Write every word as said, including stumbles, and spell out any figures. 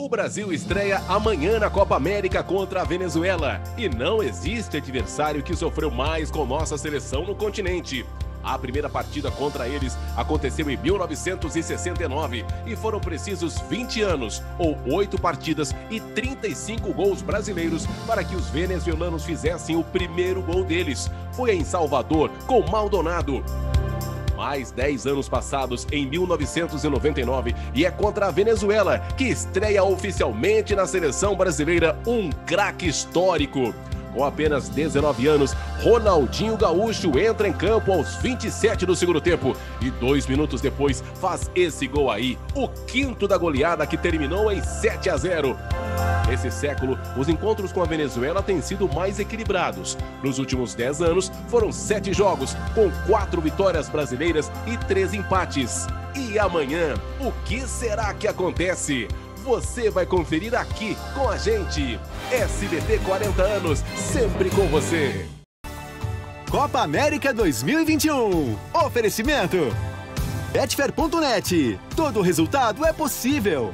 O Brasil estreia amanhã na Copa América contra a Venezuela. E não existe adversário que sofreu mais com nossa seleção no continente. A primeira partida contra eles aconteceu em mil novecentos e sessenta e nove e foram precisos vinte anos, ou oito partidas e trinta e cinco gols brasileiros para que os venezuelanos fizessem o primeiro gol deles. Foi em Salvador, com Maldonado. Mais dez anos passados, em mil novecentos e noventa e nove, e é contra a Venezuela que estreia oficialmente na seleção brasileira um craque histórico. Com apenas dezenove anos, Ronaldinho Gaúcho entra em campo aos vinte e sete do segundo tempo e dois minutos depois faz esse gol aí, o quinto da goleada que terminou em sete a zero. Nesse século, os encontros com a Venezuela têm sido mais equilibrados. Nos últimos dez anos, foram sete jogos, com quatro vitórias brasileiras e três empates. E amanhã, o que será que acontece? Você vai conferir aqui com a gente. S B T quarenta anos, sempre com você. Copa América dois mil e vinte e um. Oferecimento: Betfair ponto net. Todo resultado é possível.